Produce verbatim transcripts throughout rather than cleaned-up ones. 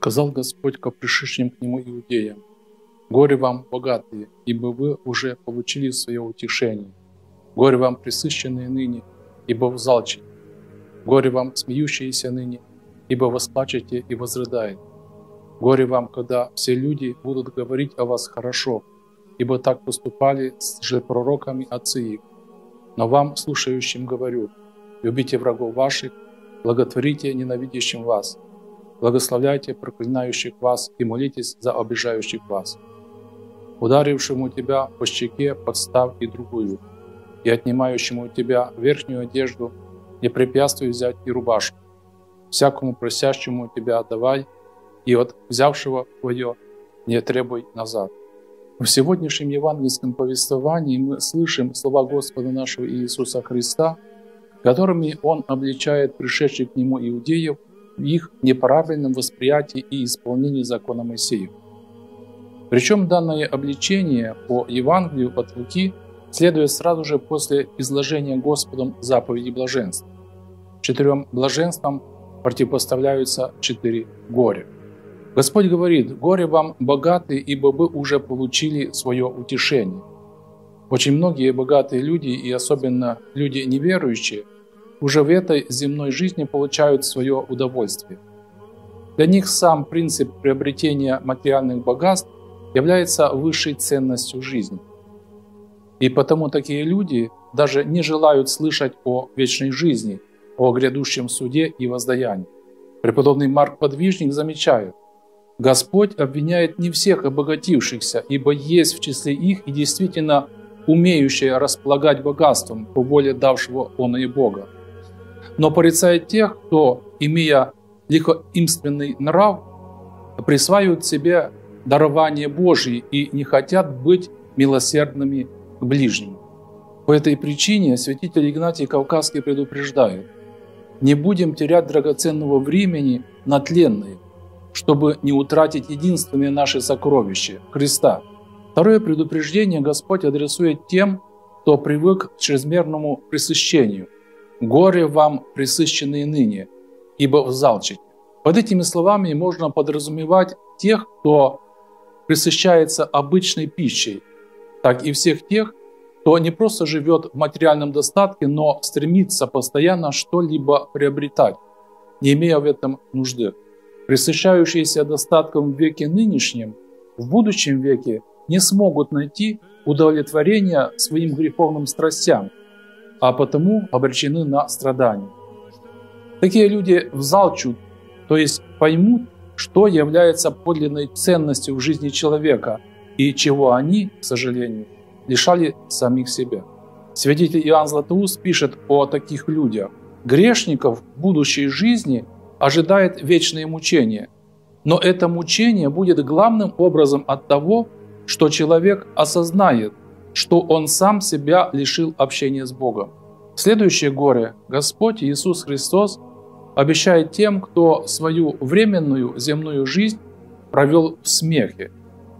сказал Господь ко пришедшим к нему иудеям: «Горе вам, богатые, ибо вы уже получили свое утешение. Горе вам, пресыщенные ныне, ибо взалчите. Горе вам, смеющиеся ныне, ибо восплачете и возрыдаете. Горе вам, когда все люди будут говорить о вас хорошо, ибо так поступали с жепророками отцы их. Но вам, слушающим, говорю: любите врагов ваших, благотворите ненавидящим вас, благословляйте проклинающих вас и молитесь за обижающих вас. Ударившему тебя по щеке подставь и другую, и отнимающему у тебя верхнюю одежду не препятствуй взять и рубашку. Всякому просящему тебя отдавай, и от взявшего твое не требуй назад». В сегодняшнем евангельском повествовании мы слышим слова Господа нашего Иисуса Христа, которыми Он обличает пришедших к Нему иудеев в их неправильном восприятии и исполнении закона Моисеев. Причем данное обличение по Евангелию от Луки следует сразу же после изложения Господом заповеди блаженства. Четырем блаженствам противопоставляются четыре горя. Господь говорит: «Горе вам, богатые, ибо вы уже получили свое утешение». Очень многие богатые люди, и особенно люди неверующие, уже в этой земной жизни получают свое удовольствие. Для них сам принцип приобретения материальных богатств является высшей ценностью жизни. И потому такие люди даже не желают слышать о вечной жизни, о грядущем суде и воздаянии. Преподобный Марк Подвижник замечает: «Господь обвиняет не всех обогатившихся, ибо есть в числе их и действительно умеющие располагать богатством по воле давшего он и Бога. Но порицает тех, кто, имея лихоимственный нрав, присваивают себе дарование Божие и не хотят быть милосердными к ближнему». По этой причине святитель Игнатий Кавказский предупреждает: «Не будем терять драгоценного времени на тленные, чтобы не утратить единственное наше сокровище – Христа». Второе предупреждение Господь адресует тем, кто привык к чрезмерному пресыщению: «Горе вам, пресыщенные ныне, ибо взалчите». Под этими словами можно подразумевать тех, кто пресыщается обычной пищей, так и всех тех, кто не просто живет в материальном достатке, но стремится постоянно что-либо приобретать, не имея в этом нужды. Пресыщающиеся достатком в веке нынешнем, в будущем веке не смогут найти удовлетворения своим греховным страстям, а потому обречены на страдания. Такие люди взалчут, то есть поймут, что является подлинной ценностью в жизни человека и чего они, к сожалению, лишали самих себя. Святитель Иоанн Златоуст пишет о таких людях: «Грешников в будущей жизни ожидает вечное мучение, но это мучение будет главным образом от того, что человек осознает, что он сам себя лишил общения с Богом». Следующее горе Господь Иисус Христос обещает тем, кто свою временную земную жизнь провел в смехе.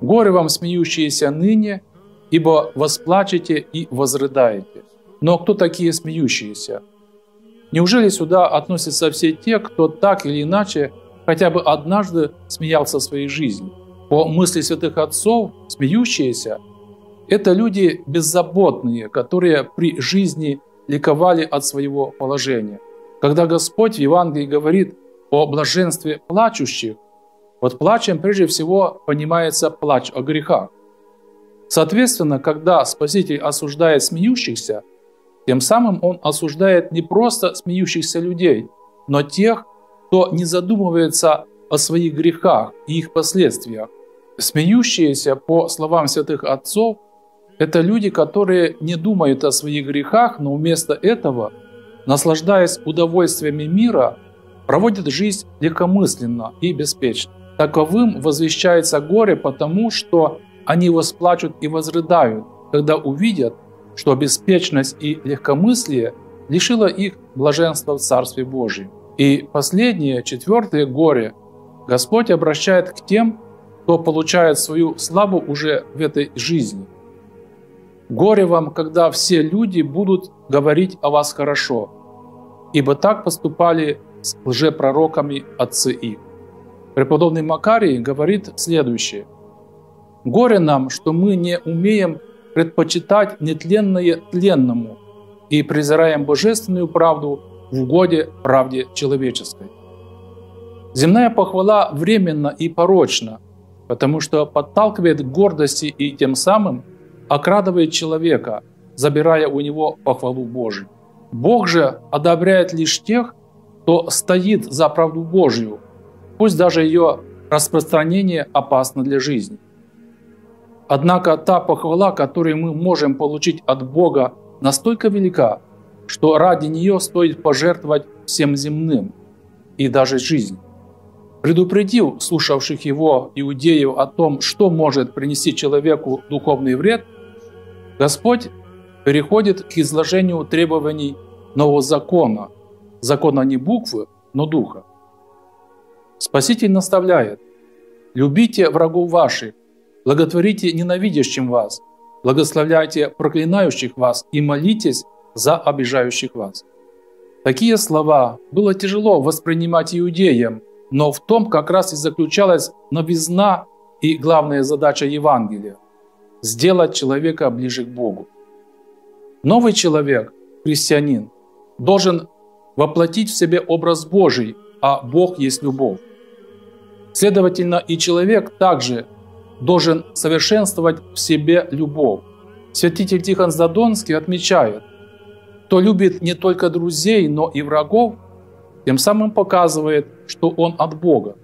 «Горе вам, смеющиеся ныне, ибо восплачете и возрыдаете». Но кто такие смеющиеся? Неужели сюда относятся все те, кто так или иначе хотя бы однажды смеялся своей жизнью? По мысли святых отцов, смеющиеся – это люди беззаботные, которые при жизни ликовали от своего положения. Когда Господь в Евангелии говорит о блаженстве плачущих, под плачем прежде всего понимается плач о грехах. Соответственно, когда Спаситель осуждает смеющихся, тем самым Он осуждает не просто смеющихся людей, но тех, кто не задумывается о своих грехах и их последствиях. Смеющиеся, по словам святых отцов, это люди, которые не думают о своих грехах, но вместо этого, наслаждаясь удовольствиями мира, проводят жизнь легкомысленно и беспечно. Таковым возвещается горе, потому что они восплачут и возрыдают, когда увидят, что беспечность и легкомыслие лишило их блаженства в Царстве Божьем. И последнее, четвертое горе Господь обращает к тем, кто получает свою славу уже в этой жизни. «Горе вам, когда все люди будут говорить о вас хорошо, ибо так поступали с лжепророками отцы их». Преподобный Макарий говорит следующее. «Горе нам, что мы не умеем предпочитать нетленное тленному и презираем божественную правду в угоде правде человеческой». Земная похвала временна и порочна, потому что подталкивает к гордости и тем самым окрадывает человека, забирая у него похвалу Божию. Бог же одобряет лишь тех, кто стоит за правду Божью, пусть даже ее распространение опасно для жизни. Однако та похвала, которую мы можем получить от Бога, настолько велика, что ради нее стоит пожертвовать всем земным и даже жизнь. Предупредив слушавших его иудеев о том, что может принести человеку духовный вред, Господь переходит к изложению требований нового закона, закона не буквы, но духа. Спаситель наставляет: «Любите врагов ваших, благотворите ненавидящим вас, благословляйте проклинающих вас и молитесь за обижающих вас». Такие слова было тяжело воспринимать иудеям, но в том как раз и заключалась новизна и главная задача Евангелия – сделать человека ближе к Богу. Новый человек, христианин, должен воплотить в себе образ Божий, а Бог есть любовь. Следовательно, и человек также должен совершенствовать в себе любовь. Святитель Тихон Задонский отмечает: кто любит не только друзей, но и врагов, тем самым показывает, что он от Бога.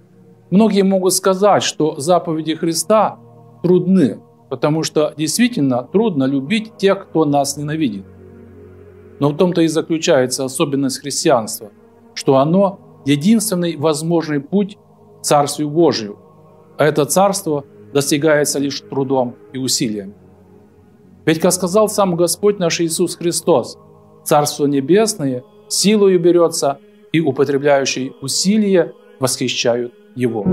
Многие могут сказать, что заповеди Христа трудны, потому что действительно трудно любить тех, кто нас ненавидит. Но в том-то и заключается особенность христианства, что оно – единственный возможный путь к Царствию Божию, а это Царство достигается лишь трудом и усилием. Ведь, как сказал сам Господь наш Иисус Христос, Царство Небесное силою берется, и употребляющие усилия восхищают его.